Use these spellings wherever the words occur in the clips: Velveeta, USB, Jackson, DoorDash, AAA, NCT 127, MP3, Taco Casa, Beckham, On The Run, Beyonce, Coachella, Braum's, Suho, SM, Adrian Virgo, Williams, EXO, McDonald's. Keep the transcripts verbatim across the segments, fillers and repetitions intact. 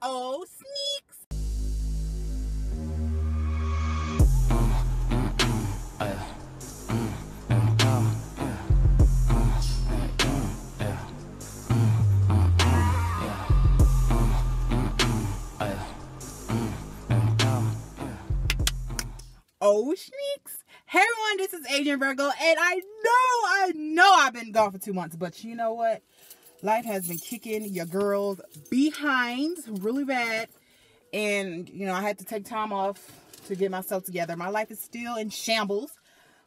Oh, sneaks. Oh, sneaks. Hey everyone, this is Adrian Virgo, and I know, I know I've been gone for two months, but you know what? Life has been kicking your girls behind really bad, and you know, I had to take time off to get myself together. My life is still in shambles,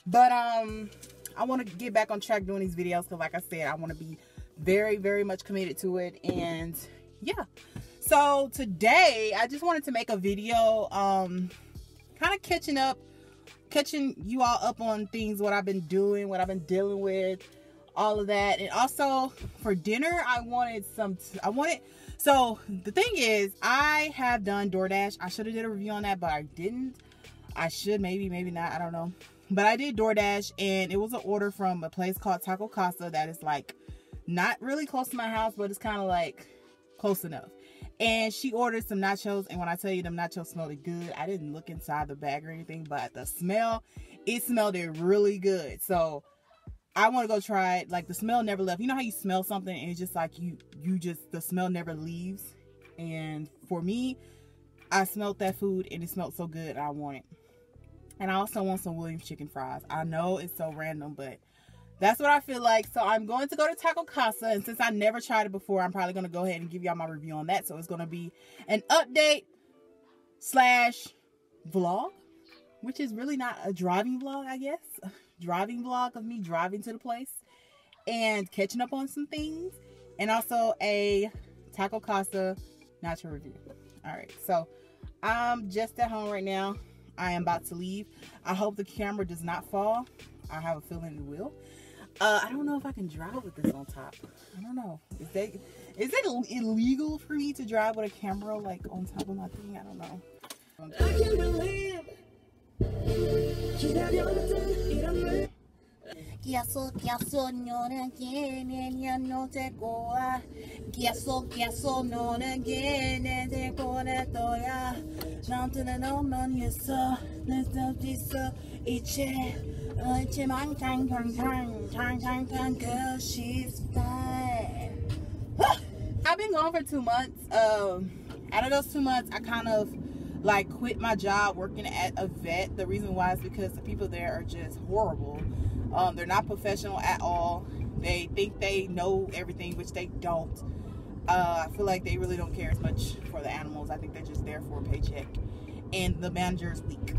but um, I want to get back on track doing these videos, because like I said, I want to be very, very much committed to it, and yeah. So today, I just wanted to make a video, um, kind of catching up, catching you all up on things, what I've been doing, what I've been dealing with, all of that. And also for dinner, I wanted some, t I wanted, so the thing is, I have done DoorDash. I should have did a review on that, but I didn't. I should, maybe, maybe not, I don't know. But I did DoorDash, and it was an order from a place called Taco Casa that is like, not really close to my house, but it's kind of like close enough. And she ordered some nachos, and when I tell you them nachos smelled good, I didn't look inside the bag or anything, but the smell, it smelled it really good. So I want to go try it. Like, the smell never left. You know how you smell something and it's just like you you just, the smell never leaves? And for me, I smelled that food and it smelled so good, I want it. And I also want some Williams chicken fries. I know it's so random, but that's what I feel like. So I'm going to go to Taco Casa, and since I never tried it before, I'm probably going to go ahead and give y'all my review on that. So it's going to be an update slash vlog, which is really not a driving vlog, I guess. Driving vlog of me driving to the place and catching up on some things, and also a Taco Casa nacho review. All right, so I'm just at home right now. I am about to leave. I hope the camera does not fall. I have a feeling it will. Uh, I don't know if I can drive with this on top. I don't know. Is that is it illegal for me to drive with a camera like on top of my thing? I don't know. I can't believe I've been gone for two months. Um, out of those two months, I kind of like quit my job working at a vet. The reason why is because the people there are just horrible. Um, they're not professional at all. They think they know everything, which they don't. Uh, I feel like they really don't care as much for the animals. I think they're just there for a paycheck. And the manager is weak.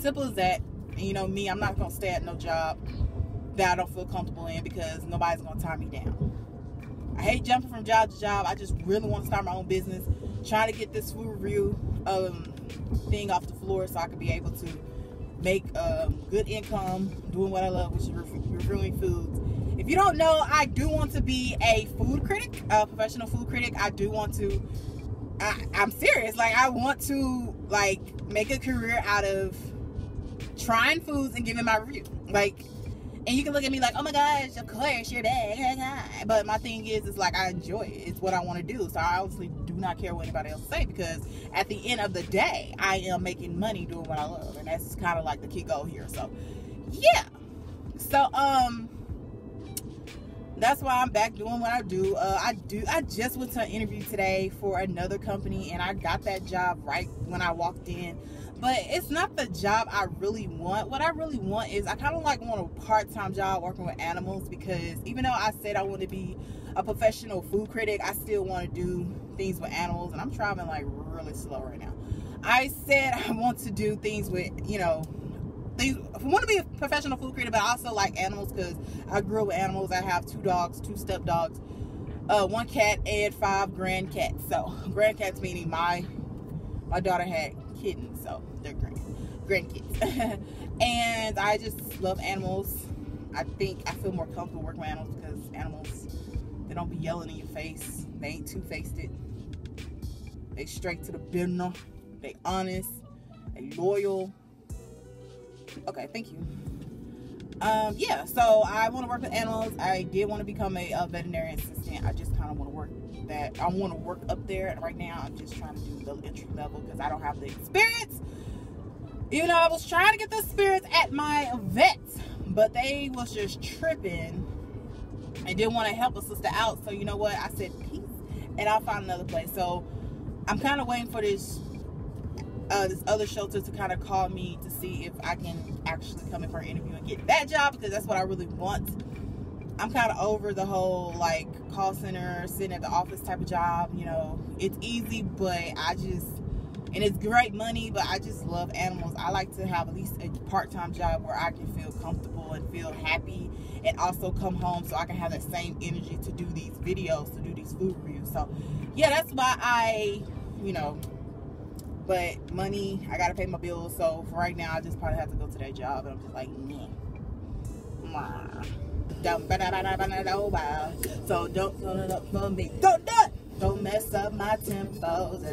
Simple as that. And you know me, I'm not gonna stay at no job that I don't feel comfortable in, because nobody's gonna tie me down. I hate jumping from job to job. I just really want to start my own business, trying to get this food review um, thing off the floor so I can be able to make um, good income doing what I love, which is reviewing foods. If you don't know, I do want to be a food critic, a professional food critic. I do want to, I, I'm serious, like I want to like make a career out of trying foods and giving my review. Like, and you can look at me like, oh my gosh, of course, you're bad. But my thing is, it's like, I enjoy it. It's what I want to do. So I obviously do not care what anybody else say, because at the end of the day, I am making money doing what I love. And that's kind of like the key goal here. So yeah. So, um, that's why I'm back doing what I do. Uh, I do. I just went to an interview today for another company, and I got that job right when I walked in. But it's not the job I really want. What I really want is, I kind of like want a part-time job working with animals, because even though I said I want to be a professional food critic, I still want to do things with animals. And I'm driving like really slow right now. I said I want to do things with, you know, things. I want to be a professional food critic, but I also like animals, because I grew up with animals. I have two dogs, two step dogs, uh, one cat, and five grand cats. So grand cats meaning my my daughter had kittens, so they're grand grandkids. And I just love animals. I think I feel more comfortable working with animals, because animals, they don't be yelling in your face. They ain't two-faced it. They straight to the business. They honest. They loyal. Okay, thank you. Um, yeah, so I want to work with animals. I did want to become a, a veterinarian assistant. I just kind of want to work sure that I want to work up there. And right now, I'm just trying to do the entry level because I don't have the experience. Even though I was trying to get the experience at my vets, but they was just tripping and didn't want to help a sister out. So you know what? I said peace, and I'll find another place. So I'm kind of waiting for this uh, this other shelter to kind of call me to see if I can actually come in for an interview and get that job, because that's what I really want. I'm kind of over the whole like call center, sitting at the office type of job. You know, it's easy, but I just, and it's great money, but I just love animals. I like to have at least a part-time job where I can feel comfortable and feel happy, and also come home so I can have that same energy to do these videos, to do these food reviews. So yeah, that's why I, you know, but money, I gotta pay my bills. So for right now, I just probably have to go to that job, and I'm just like, nah. So don't turn it up for me. Don't do it. Don't mess up my tempos.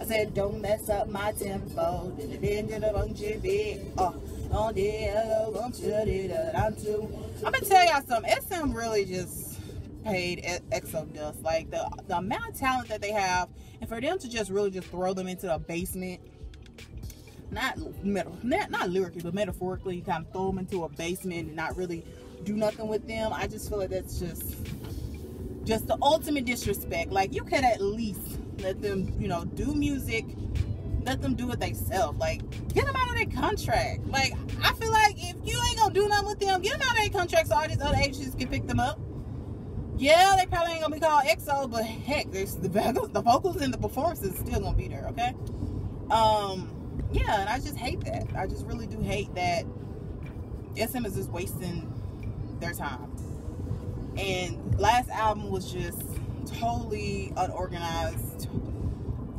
I said, don't mess up my tempo. I'm gonna tell y'all something. S M really just paid EXO dust. Like the the amount of talent that they have, and for them to just really just throw them into the basement. Not metal, not, not lyrically, but metaphorically, you kind of throw them into a basement and not really do nothing with them. I just feel like that's just just the ultimate disrespect. Like, you could at least let them, you know, do music, let them do it themselves. Like, get them out of their contract. Like, I feel like if you ain't gonna do nothing with them, get them out of their contract so all these other agencies can pick them up. Yeah, they probably ain't gonna be called EXO, but heck, there's the, the vocals and the performances still gonna be there, okay? Um... Yeah, and I just hate that. I just really do hate that S M is just wasting their time. And last album was just totally unorganized.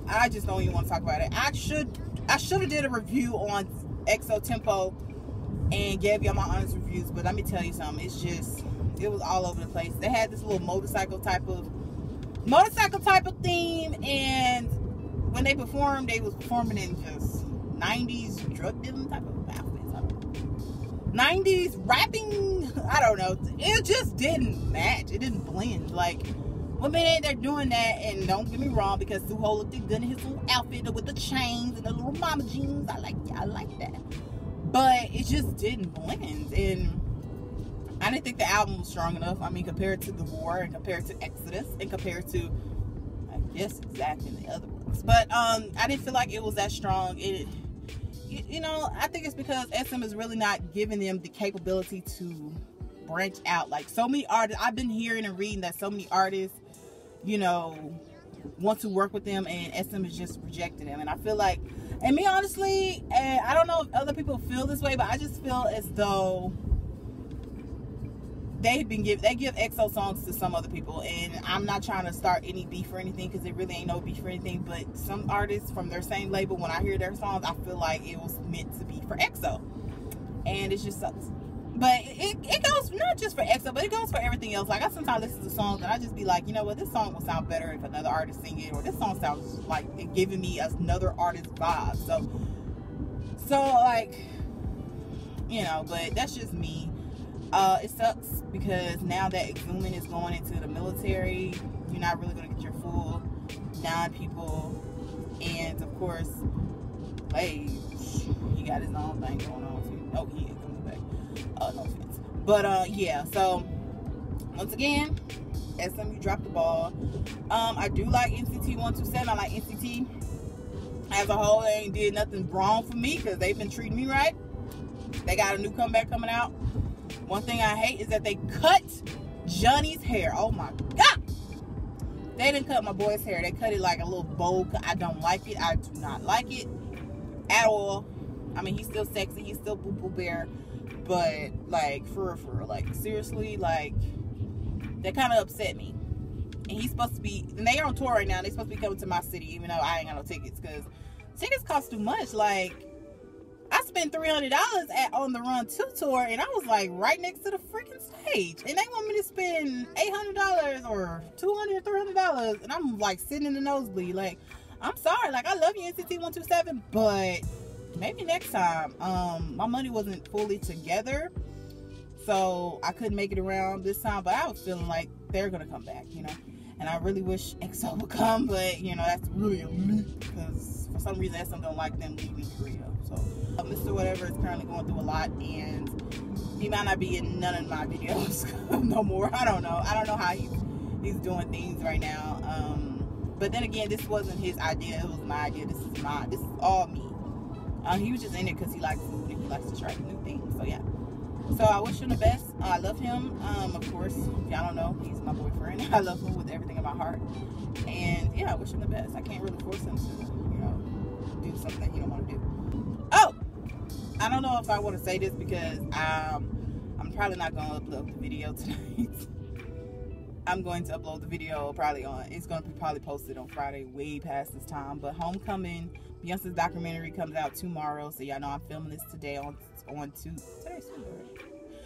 I just don't even want to talk about it. I should I should have did a review on EXO Tempo and gave y'all my honest reviews, but let me tell you something. It's just, it was all over the place. They had this little motorcycle type of motorcycle type of theme, and when they performed, they was performing in just nineties drug dealing type of outfits. I don't know. nineties rapping, I don't know. It just didn't match. It didn't blend. Like, one minute they're doing that, and don't get me wrong, because Suho looked good in his little outfit with the chains and the little mama jeans. I like, I like that. But it just didn't blend, and I didn't think the album was strong enough. I mean, compared to The War, and compared to Exodus, and compared to, I guess, exactly the other one. But um, I didn't feel like it was that strong. It, you, you know, I think it's because S M is really not giving them the capability to branch out. Like, so many artists, I've been hearing and reading that so many artists, you know, want to work with them, and S M is just rejecting them. And I feel like, and me honestly, and I don't know if other people feel this way, but I just feel as though they've been give they give EXO songs to some other people, and I'm not trying to start any beef or anything, because it really ain't no beef or anything, but some artists from their same label, when I hear their songs, I feel like it was meant to be for EXO, and it just sucks. But it, it goes not just for EXO, but it goes for everything else. Like, I sometimes listen to songs and I just be like, you know what, this song will sound better if another artist sing it, or this song sounds like it giving me another artist vibe. So so like, you know, but that's just me. Uh, it sucks because now that Exuman is going into the military, you're not really going to get your full nine people. And of course, hey, he got his own thing going on too. Oh, he is coming back. Uh, no offense. But uh, yeah, so once again, S M U dropped the ball. Um, I do like N C T one two seven. I like N C T as a whole. They ain't did nothing wrong for me because they've been treating me right. They got a new comeback coming out. One thing I hate is that they cut Johnny's hair. Oh my God. They didn't cut my boy's hair. They cut it like a little bowl. I don't like it. I do not like it at all. I mean, he's still sexy. He's still Boo Boo Bear. But like, for real, for real. Like, seriously, like, that kind of upset me. And he's supposed to be, and they are on tour right now. They're supposed to be coming to my city, even though I ain't got no tickets, because tickets cost too much. Like, I spent three hundred dollars at On The Run two tour, and I was like right next to the freaking stage, and they want me to spend eight hundred dollars or two hundred dollars, three hundred dollars, and I'm like sitting in the nosebleed. Like, I'm sorry, like, I love you, N C T one two seven, but maybe next time. Um, my money wasn't fully together, so I couldn't make it around this time, but I was feeling like they're gonna come back, you know. And I really wish EXO would come, but you know, that's really a me, because for some reason S M don't like them leaving Korea. So uh, Mister Whatever is currently going through a lot, and he might not be in none of my videos no more. I don't know. I don't know how he's he's doing things right now. Um, but then again, this wasn't his idea. It was my idea. This is my. This is all me. Uh, he was just in it because he likes food and he likes to try new things. So yeah. So I wish him the best. Uh, I love him. Um, of course, if y'all don't know, he's my boyfriend. I love him with everything in my heart. And yeah, I wish him the best. I can't really force him to, you know, do something that you don't want to do. Oh, I don't know if I want to say this because um, I'm probably not going to upload the video tonight. I'm going to upload the video probably on. It's going to be probably posted on Friday, way past this time. But Homecoming, Beyonce's documentary comes out tomorrow, so y'all know I'm filming this today on on Tuesday.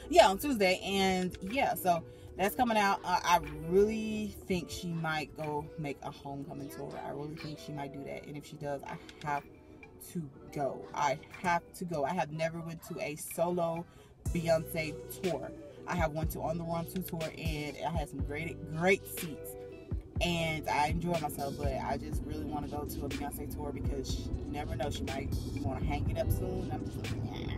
Yeah, on Tuesday, and yeah, so that's coming out. Uh, I really think she might go make a homecoming tour. I really think she might do that, and if she does, I have to go. I have to go. I have never went to a solo Beyonce tour. I have went to On The Run two tour, and I had some great, great seats, and I enjoyed myself. But I just really want to go to a Beyonce tour because she, you never know, she might want to hang it up soon. I'm just like, yeah.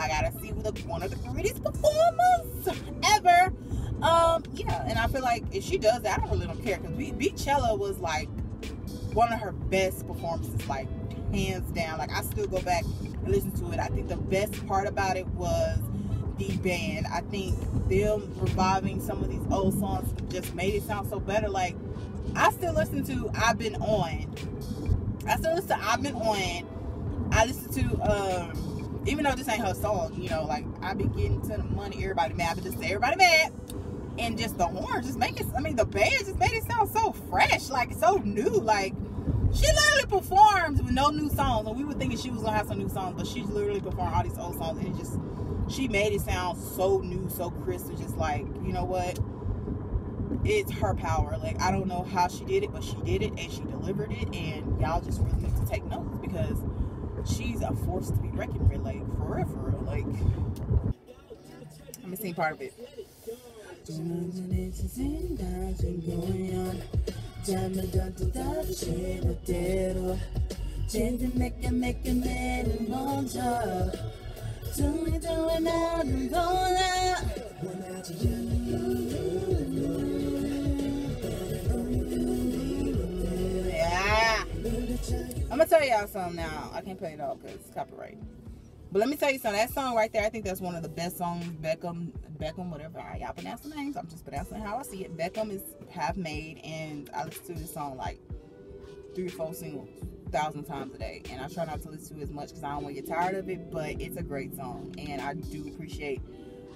I gotta see look, one of the greatest performers ever. Um, yeah, and I feel like if she does that, I don't really don't care, because Coachella was like one of her best performances, like hands down. Like I still go back and listen to it. I think the best part about it was the band. I think them reviving some of these old songs just made it sound so better. Like I still listen to I've Been On. I still listen to I've Been On. I listen to um even though this ain't her song, you know, like, I be getting to the money, everybody mad, but just everybody mad, and just the horns just make it, I mean, the band just made it sound so fresh, like, so new, like, she literally performed with no new songs, and we were thinking she was gonna have some new songs, but she literally performed all these old songs, and it just, she made it sound so new, so crisp, and just like, you know what, it's her power. Like, I don't know how she did it, but she did it, and she delivered it, and y'all just really need to take notes, because she's a force to be reckoned with, like, for real, for real, like, let me sing part of it. I'm gonna tell y'all something now. I can't play it all because it's copyright. But let me tell you something. That song right there, I think that's one of the best songs. Beckham, Beckham, whatever. Y'all pronounce the names. I'm just pronouncing how I see it. Beckham is half made, and I listen to this song like three or four singles, thousand times a day. And I try not to listen to it as much because I don't want to get tired of it. But it's a great song, and I do appreciate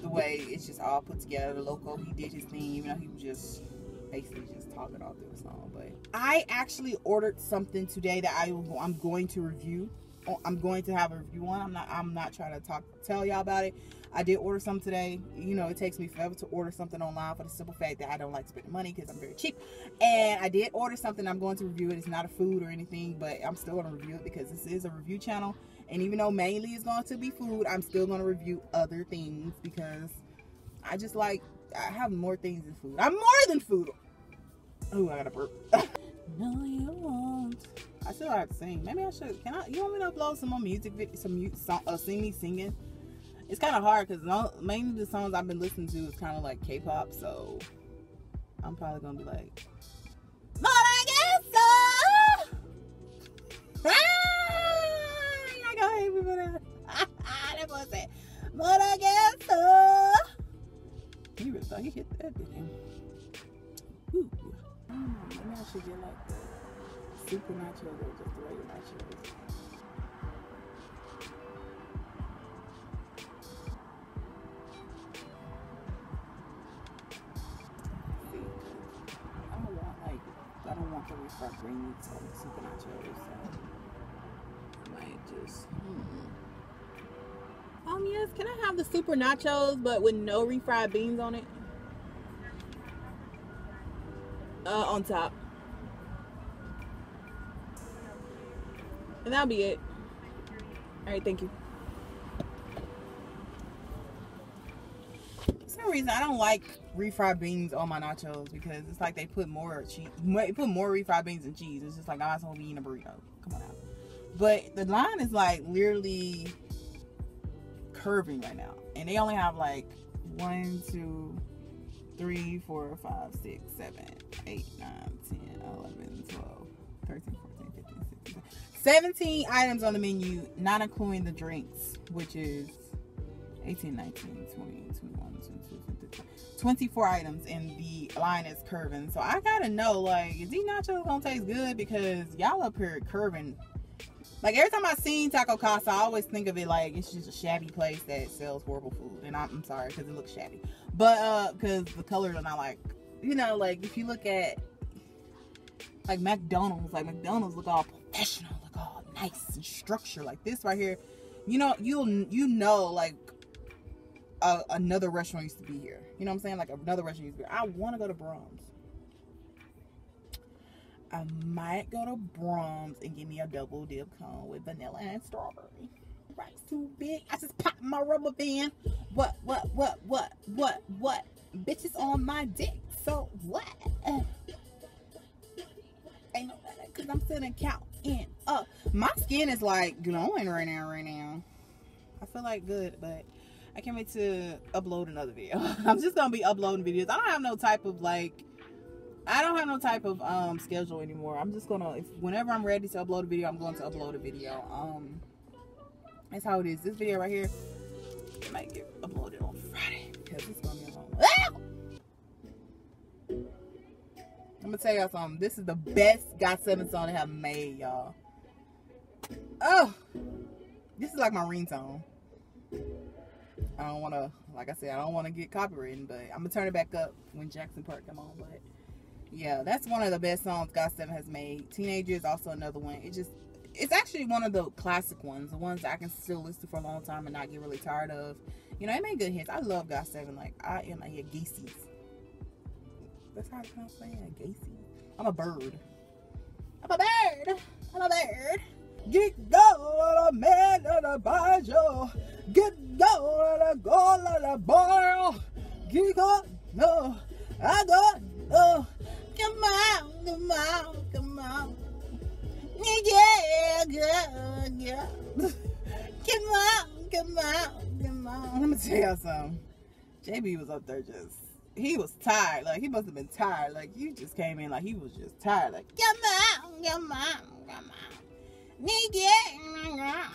the way it's just all put together. The local, he did his thing, even though he was just basically just talking all through the song. But I actually ordered something today that I I'm going to review. I'm going to have a review on. I'm not I'm not trying to talk tell y'all about it. I did order something today. You know, it takes me forever to order something online for the simple fact that I don't like spending money because I'm very cheap. And I did order something. I'm going to review it. It's not a food or anything, but I'm still going to review it because this is a review channel. And even though mainly it's going to be food, I'm still going to review other things because I just like I have more things than food. I'm more than food. Oh, I gotta burp. No, you won't. I still have to sing. Maybe I should. Can I? You want me to upload some more music videos? Some song, uh, see me singing. It's kind of hard because no, mainly the songs I've been listening to is kind of like K-pop. So I'm probably gonna be like, but I guess so. Ah, I gotta hate me for that. That was it. But I guess so. He really thought he hit that, didn't he? Ooh. Mm, maybe I should get like the super nachos or just the regular nachos. I don't want like I don't want the refried green so super nachos, so I might just. Mm-hmm. Um, yes, can I have the super nachos but with no refried beans on it? Uh, on top. And that'll be it. Alright, thank you. So some reason I don't like refried beans on my nachos, because it's like they put more cheese, put more refried beans and cheese. It's just like, I might as well be eating a burrito. Come on out. But the line is like literally curving right now, and they only have like one, two, three, four, five, six, seven, eight, nine, ten, eleven, twelve, thirteen, fourteen, fifteen, sixteen, seventeen items on the menu, not including the drinks, which is eighteen, nineteen, twenty, twenty-one, twenty-two, twenty-three, twenty-four items, and the line is curving. So I gotta know, like, is these nachos gonna taste good? Because y'all up here curving. Like, every time I seen Taco Casa, I always think of it like it's just a shabby place that sells horrible food. And I'm, I'm sorry, because it looks shabby. But, uh, because the colors are not like, you know, like, if you look at, like, McDonald's, like, McDonald's look all professional, look all nice and structured. Like, this right here, you know, you'll, you know, like, a, another restaurant used to be here. You know what I'm saying? Like, another restaurant used to be here. I want to go to Braum's. I might go to Braum's and give me a double dip cone with vanilla and strawberry. Right, too big. I just popped my rubber band. What, what, what, what, what, what? Bitches on my dick, so what? Uh, ain't no better, because I'm sitting counting up. My skin is like glowing right now, right now. I feel like good, but I can't wait to upload another video. I'm just going to be uploading videos. I don't have no type of like... I don't have no type of um, schedule anymore. I'm just gonna, if, whenever I'm ready to upload a video, I'm going to upload a video. Um, that's how it is. This video right here, it might get uploaded on Friday, because it's gonna be a long one. Ah! I'm gonna tell y'all something. This is the best got seven song they have made, y'all. Oh, this is like my ringtone. I don't want to, like I said, I don't want to get copyrighted, but I'm gonna turn it back up when Jackson Park come on, but. Yeah, that's one of the best songs got seven has made. Teenager is also another one. It just, it's actually one of the classic ones, the ones that I can still listen to for a long time and not get really tired of. You know, it made good hits. I love got seven. Like, I am a yeah, Gacy's. That's how I pronounce it. Gacy. I'm a bird. I'm a bird. I'm a bird. Get down on a man on a banjo. Get down on a girl on a barrel. Get up, no. I got no. Come on, come on, come on. Yeah, yeah, yeah. Come on, come on, come on. Let me tell y'all something. J B was up there just, he was tired. Like, he must have been tired. Like, you just came in like he was just tired. Like, come on, come on, come on. Yeah.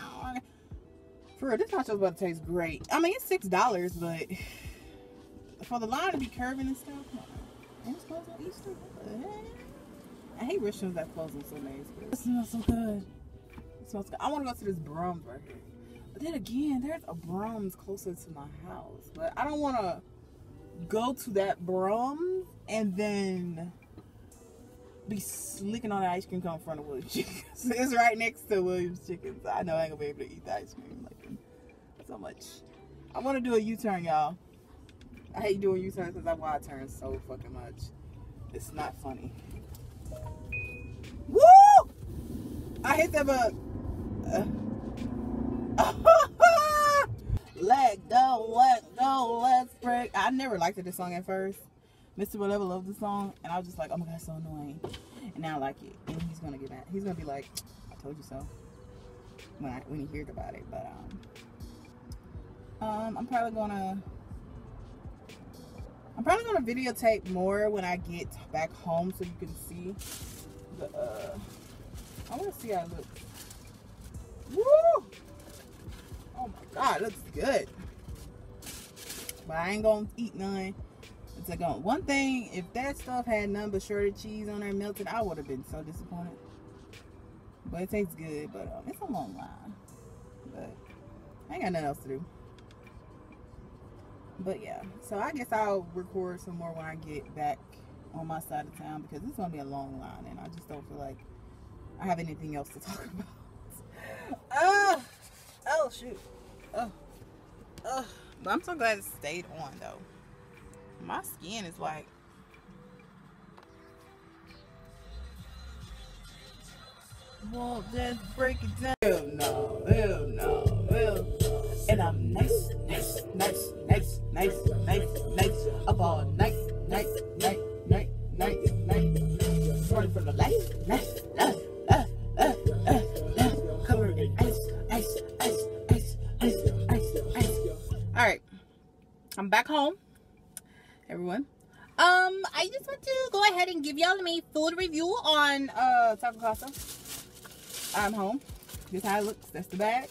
For real, this nacho's about to taste great. I mean, it's six dollars, but for the line to be curving and stuff, come on. I hate restaurants that close on Sundays. It smells so good. It smells good. I want to go to this Braum's right here. But then again, there's a Braum's closer to my house. But I don't want to go to that Braum's and then be slicking on the ice cream cone in front of Williams Chicken. It's right next to Williams Chicken. So I know I ain't going to be able to eat the ice cream like so much. I want to do a U-turn, y'all. I hate doing U-turns because I wide turn so fucking much. It's not funny. Woo! I hit that bug. Uh. Let go, let go, let's break. I never liked this song at first. Mister Whatever loved the song, and I was just like, oh my god, it's so annoying. And now I like it. And he's gonna get mad. He's gonna be like, I told you so. When I when he heard about it, but um, um, I'm probably gonna. I'm probably going to videotape more when I get back home so you can see. But, uh, I want to see how it looks. Woo! Oh my god, it looks good. But I ain't going to eat none. It's like, oh, one thing, if that stuff had none but shredded cheese on there melted, I would have been so disappointed. But it tastes good, but um, it's a long line. But I ain't got nothing else to do. But yeah, so I guess I'll record some more when I get back on my side of town, because it's gonna be a long line and I just don't feel like I have anything else to talk about. Oh, oh shoot. Oh, oh. But I'm so glad it stayed on though. My skin is like, well, just break it down. Hell no, hell no, hell no. And I'm nice, nice, nice, nice. nights, nights, nights, nights, up all night, night, night, night, night, night, running from the lights, nights, uh, uh, uh, uh, uh, covered in ice, ice, ice, ice, ice, ice, ice. All right, I'm back home, everyone. Um, I just want to go ahead and give y'all my food review on uh Taco Casa. I'm home. This is how it looks. That's the bag.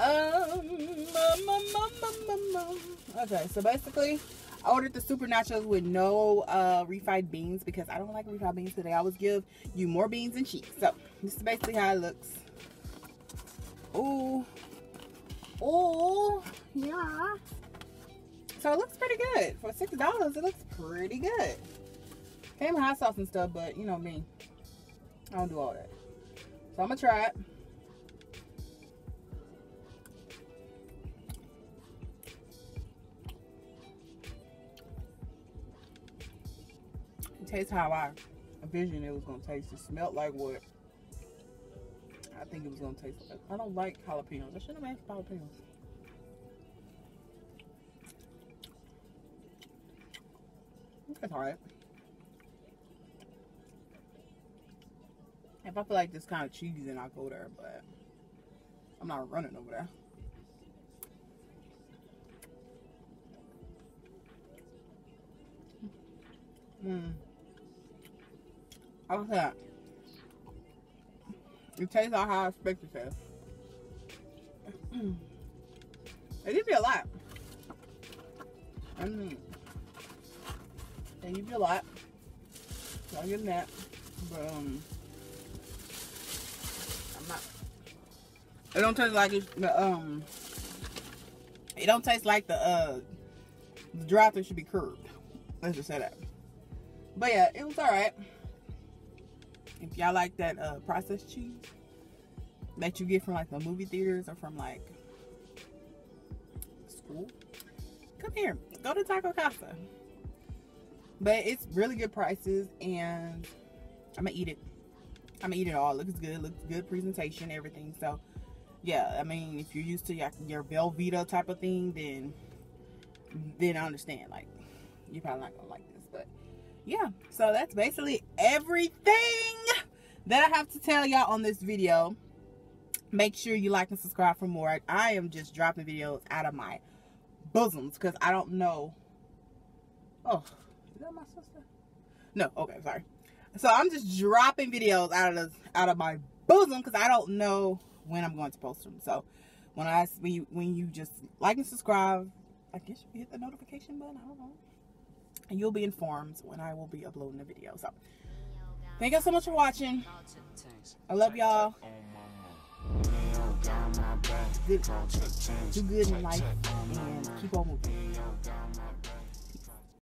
Um, um, um, um, um, um. Okay, so basically, I ordered the super nachos with no uh refried beans because I don't like refried beans, so they always give you more beans and cheese. So this is basically how it looks. Oh, oh, yeah. So it looks pretty good. For six dollars, it looks pretty good. Came with hot sauce and stuff, but you know me. I don't do all that. So I'm going to try it. It tastes how I envisioned it was going to taste. It smelled like what I think it was going to taste like. I don't like jalapenos. I should have asked jalapenos. It's alright. If I feel like this kind of cheesy, then I'll go there, but I'm not running over there. Mmm. I was like, it tastes like how I expect it to. Mm. It gives me a lot. Mmm. They give you a lot. So I'm getting that. But um I'm not it don't taste like it the um it don't taste like the uh the drive through should be curbed. Let's just say that. But yeah, it was alright. If y'all like that uh processed cheese that you get from like the movie theaters or from like school, come here. Go to Taco Casa. But it's really good prices, and I'm gonna eat it. I'm gonna eat it all. Looks good. Looks good. Presentation, everything. So, yeah. I mean, if you're used to your, your Velveeta type of thing, then then I understand. Like, you're probably not gonna like this, but yeah. So that's basically everything that I have to tell y'all on this video. Make sure you like and subscribe for more. I am just dropping videos out of my bosoms because I don't know. Oh. Is that my sister? No, okay, sorry. So I'm just dropping videos out of the, out of my bosom because I don't know when I'm going to post them. So when I when you when you just like and subscribe, I guess you hit the notification button. I don't know, and you'll be informed when I will be uploading a video. So thank you so much for watching. I love y'all. Do good in life and keep on moving.